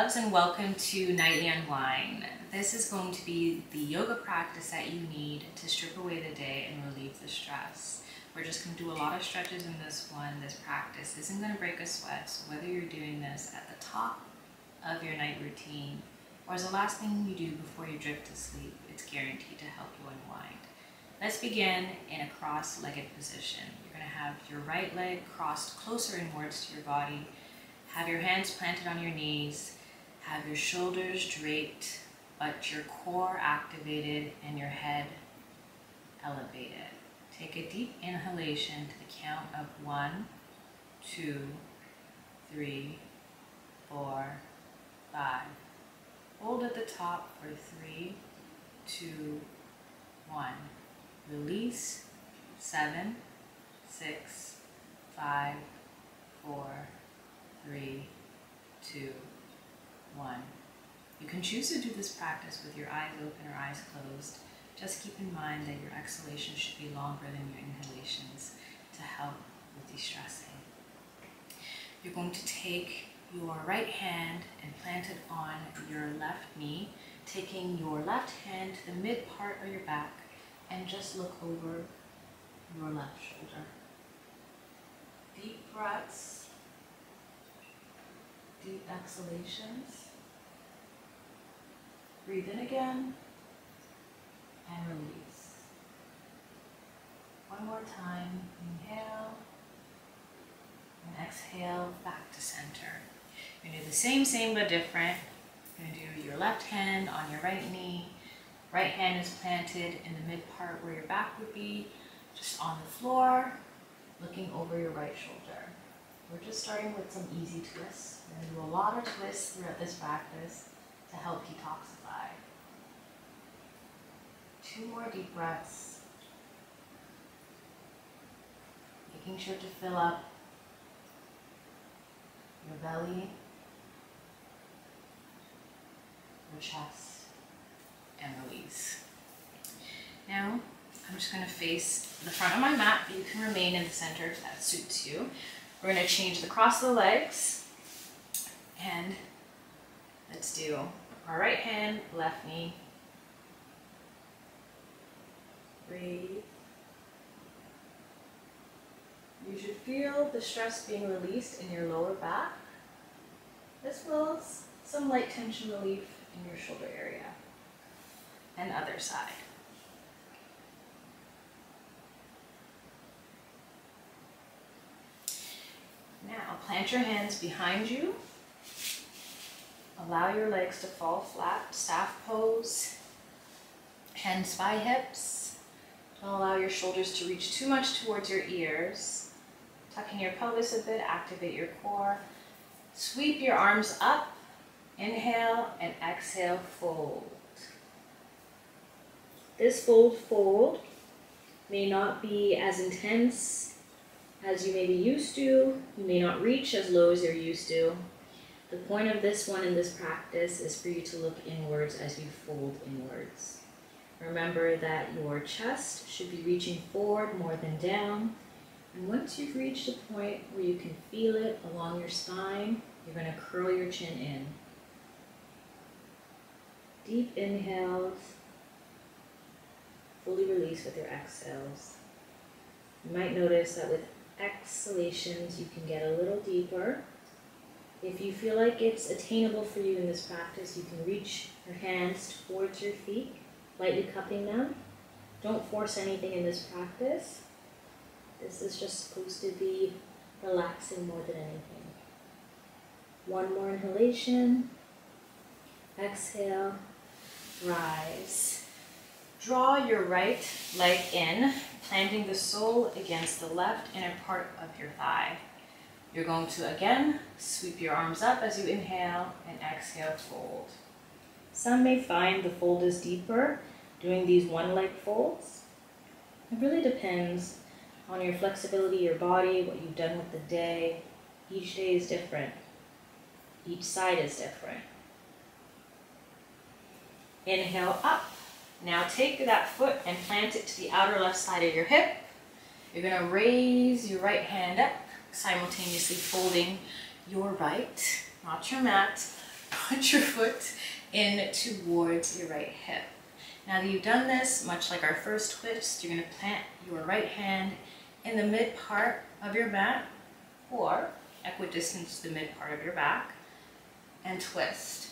loves, and welcome to Nightly Unwind. This is going to be the yoga practice that you need to strip away the day and relieve the stress. We're just going to do a lot of stretches in this one. This practice isn't going to break a sweat, so whether you're doing this at the top of your night routine or as the last thing you do before you drift to sleep, it's guaranteed to help you unwind. Let's begin in a cross-legged position. You're going to have your right leg crossed closer inwards to your body. Have your hands planted on your knees, have your shoulders draped, but your core activated and your head elevated. Take a deep inhalation to the count of 1, 2, 3, 4, 5. Hold at the top for 3, 2, 1. Release, 7, 6, 5, 4, 3, 2, 1. You can choose to do this practice with your eyes open or eyes closed. Just keep in mind that your exhalation should be longer than your inhalations to help with de-stressing. You're going to take your right hand and plant it on your left knee, taking your left hand to the mid part of your back and just look over your left shoulder. Deep breaths. Deep exhalations. Breathe in again and release. One more time, inhale and exhale back to center. You're going to do the same but different. You're going to do your left hand on your right knee. Right hand is planted in the mid part where your back would be, just on the floor, looking over your right shoulder. We're just starting with some easy twists. We're going to do a lot of twists throughout this practice to help detoxify. 2 more deep breaths. Making sure to fill up your belly, your chest, and release. Now, I'm just going to face the front of my mat, but you can remain in the center if that suits you. We're going to change the cross of the legs, and let's do our right hand, left knee. Breathe. You should feel the stress being released in your lower back, as well as some light tension relief in your shoulder area. And other side. Now, plant your hands behind you. Allow your legs to fall flat, staff pose, hands by hips. Don't allow your shoulders to reach too much towards your ears. Tucking your pelvis a bit, activate your core. Sweep your arms up, inhale and exhale, fold. This fold may not be as intense as you may be used to. You may not reach as low as you're used to. The point of this one in this practice is for you to look inwards as you fold inwards. Remember that your chest should be reaching forward more than down. And once you've reached a point where you can feel it along your spine, you're going to curl your chin in. Deep inhales. Fully release with your exhales. You might notice that with exhalations, you can get a little deeper. If you feel like it's attainable for you in this practice, you can reach your hands towards your feet, lightly cupping them. Don't force anything in this practice. This is just supposed to be relaxing more than anything. 1 more inhalation. Exhale. Rise. Draw your right leg in, planting the sole against the left inner part of your thigh. You're going to again sweep your arms up as you inhale and exhale, fold. Some may find the fold is deeper doing these one leg folds. It really depends on your flexibility, your body, what you've done with the day. Each day is different. Each side is different. Inhale up. Now take that foot and plant it to the outer left side of your hip. You're going to raise your right hand up, simultaneously folding your right, not your mat, Punch your foot in towards your right hip. Now that you've done this, much like our first twist, you're going to plant your right hand in the mid part of your back or equidistant to the mid part of your back and twist.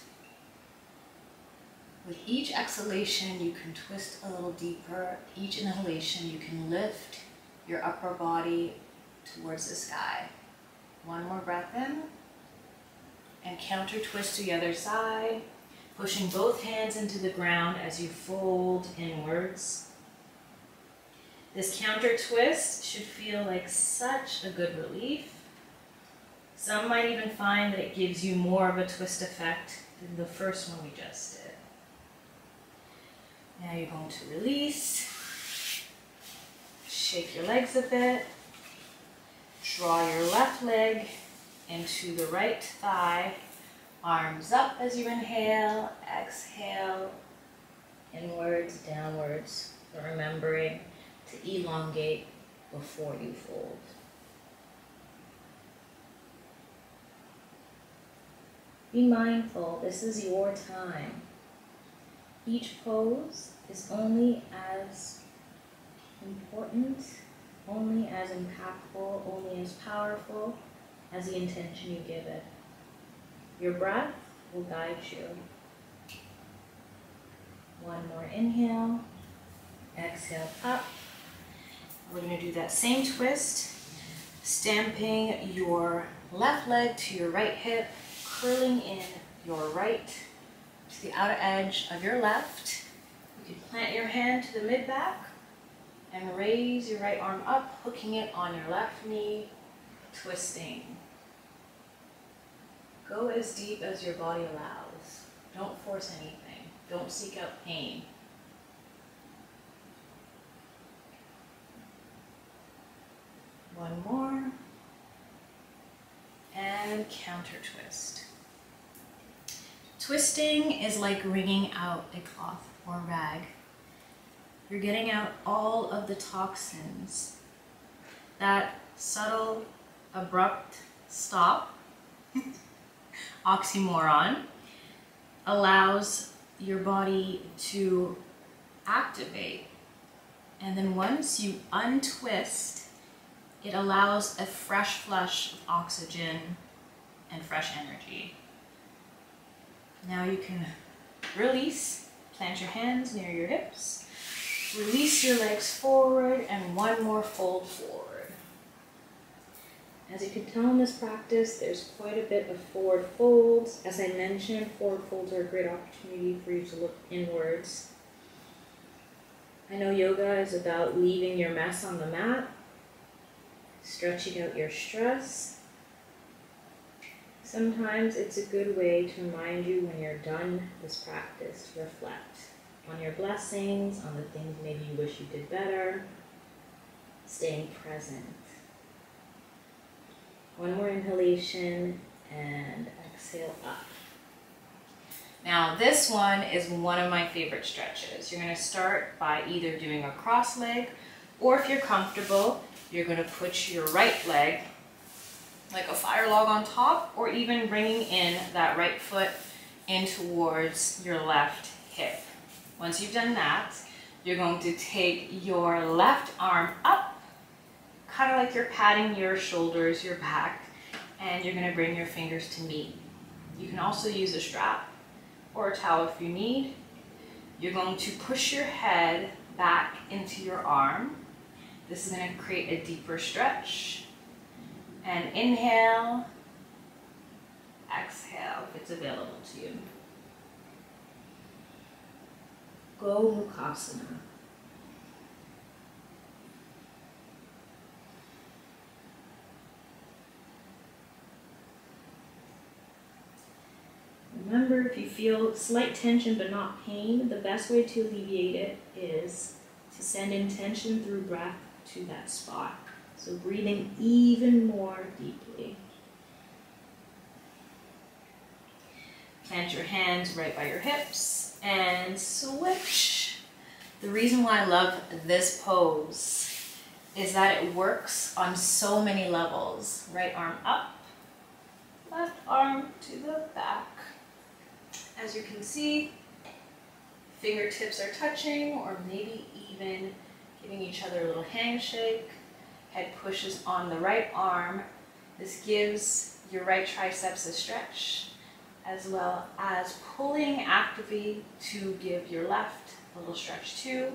With each exhalation, you can twist a little deeper. Each inhalation, you can lift your upper body towards the sky. One more breath in and counter twist to the other side, pushing both hands into the ground as you fold inwards. This counter twist should feel like such a good relief. Some might even find that it gives you more of a twist effect than the first one we just did. Now you're going to release, shake your legs a bit, draw your left leg into the right thigh, arms up as you inhale, exhale, inwards, downwards, but remembering to elongate before you fold. Be mindful, this is your time. Each pose is only as important, only as impactful, only as powerful as the intention you give it. Your breath will guide you. One more inhale, exhale up. We're going to do that same twist, stamping your left leg to your right hip, curling in your right to the outer edge of your left. You can plant your hand to the mid-back and raise your right arm up, hooking it on your left knee, twisting. Go as deep as your body allows. Don't force anything. Don't seek out pain. One more. And counter twist. Twisting is like wringing out a cloth or rag. You're getting out all of the toxins. That subtle, abrupt stop, oxymoron, allows your body to activate. And then once you untwist, it allows a fresh flush of oxygen and fresh energy. Now you can release, plant your hands near your hips, release your legs forward, and one more fold forward. As you can tell in this practice, there's quite a bit of forward folds. As I mentioned, forward folds are a great opportunity for you to look inwards. I know yoga is about leaving your mess on the mat, stretching out your stress. Sometimes it's a good way to remind you when you're done this practice to reflect on your blessings, on the things maybe you wish you did better, staying present. One more inhalation and exhale up. Now this one is one of my favorite stretches. You're going to start by either doing a cross leg, or if you're comfortable, you're going to put your right leg like a fire log on top, or even bringing in that right foot in towards your left hip. Once you've done that, you're going to take your left arm up, kind of like you're patting your shoulders, your back, and you're going to bring your fingers to meet. You can also use a strap or a towel if you need. You're going to push your head back into your arm. This is going to create a deeper stretch. And inhale, exhale if it's available to you. Go Mukhasana. Remember, if you feel slight tension but not pain, the best way to alleviate it is to send intention through breath to that spot. So breathing even more deeply. Plant your hands right by your hips and swish. The reason why I love this pose is that it works on so many levels. Right arm up, left arm to the back, As you can see, fingertips are touching or maybe even giving each other a little handshake. Head pushes on the right arm. This gives your right triceps a stretch, as well as pulling actively to give your left a little stretch too.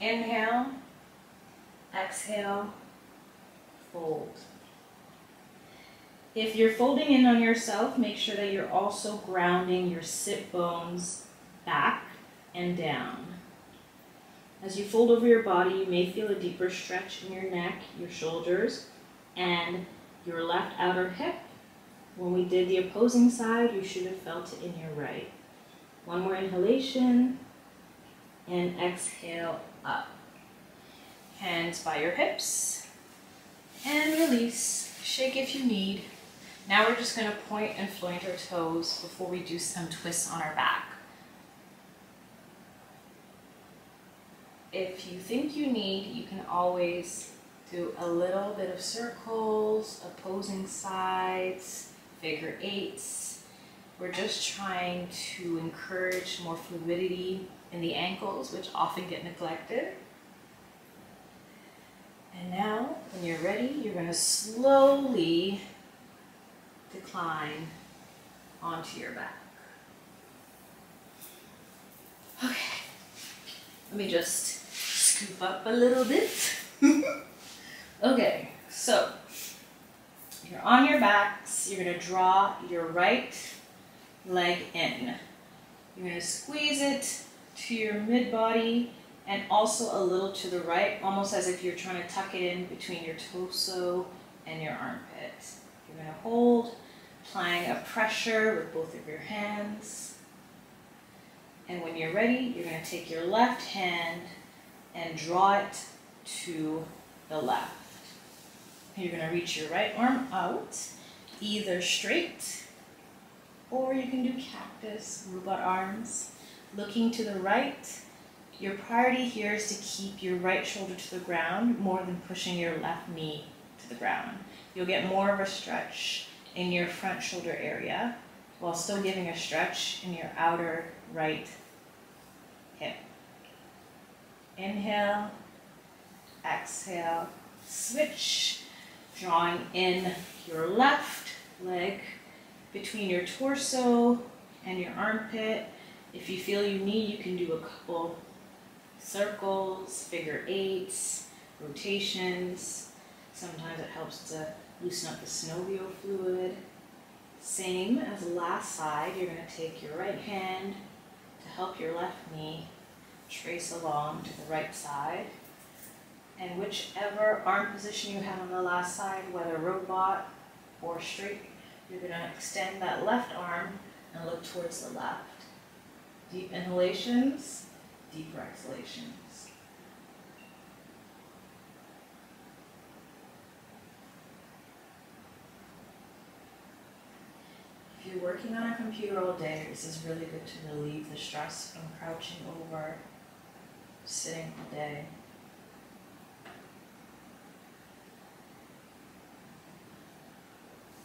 Inhale, exhale, fold. If you're folding in on yourself, make sure that you're also grounding your sit bones back and down. As you fold over your body, you may feel a deeper stretch in your neck, your shoulders, and your left outer hip. When we did the opposing side, you should have felt it in your right. One more inhalation, and exhale up. Hands by your hips, and release. Shake if you need. Now we're just going to point and float our toes before we do some twists on our back. If you think you need, you can always do a little bit of circles, opposing sides, figure eights. We're just trying to encourage more fluidity in the ankles, which often get neglected. And now, when you're ready, you're going to slowly decline onto your back. Okay, let me just scoop up a little bit. Okay, so you're on your backs, you're going to draw your right leg in. You're going to squeeze it to your mid-body, and also a little to the right, almost as if you're trying to tuck it in between your torso and your armpit. You're going to hold, applying a pressure with both of your hands. And when you're ready, you're going to take your left hand and draw it to the left. You're going to reach your right arm out, either straight, or you can do cactus, robot arms, looking to the right. Your priority here is to keep your right shoulder to the ground more than pushing your left knee to the ground. You'll get more of a stretch in your front shoulder area while still giving a stretch in your outer right hip. Inhale, exhale, switch, drawing in your left leg between your torso and your armpit. If you feel you need, you can do a couple circles, figure eights, rotations. Sometimes it helps to loosen up the synovial fluid. Same as the last side, you're going to take your right hand to help your left knee trace along to the right side. And whichever arm position you had on the last side, whether robot or straight, you're going to extend that left arm and look towards the left. Deep inhalations, deeper exhalations. If you're working on a computer all day, this is really good to relieve the stress from crouching over, sitting all day.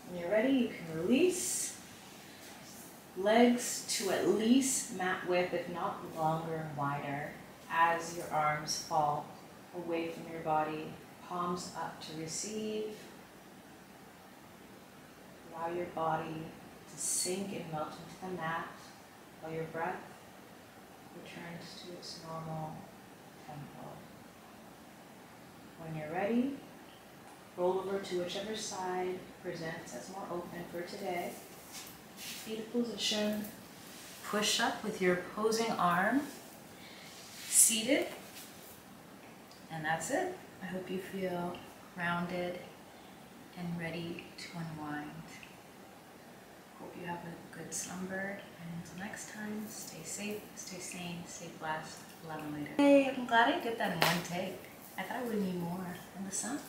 When you're ready, you can release. Legs to at least mat width, if not longer and wider, as your arms fall away from your body. Palms up to receive. Allow your body to sink and melt into the mat while your breath returns to its normal tempo. When you're ready, roll over to whichever side presents as more open for today. Fetal position, push up with your opposing arm, seated, and that's it. I hope you feel grounded and ready to unwind. Hope you have a good slumber, and until next time, stay safe, stay sane, stay blessed, love and later. Hey, I'm glad I did that in one take. I thought I would need more, and the sun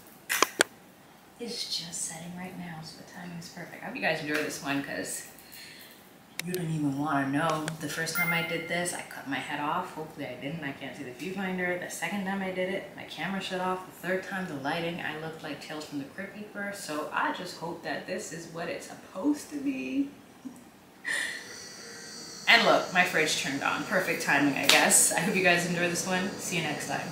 is just setting right now, so the timing is perfect. I hope you guys enjoy this one, because you don't even want to know. The first time I did this, I cut my head off. Hopefully I didn't. I can't see the viewfinder. The second time I did it, my camera shut off. The third time, the lighting, I looked like Tales from the Crypt Keeper. So I just hope that this is what it's supposed to be. look, my fridge turned on. Perfect timing, I guess. I hope you guys enjoy this one. See you next time.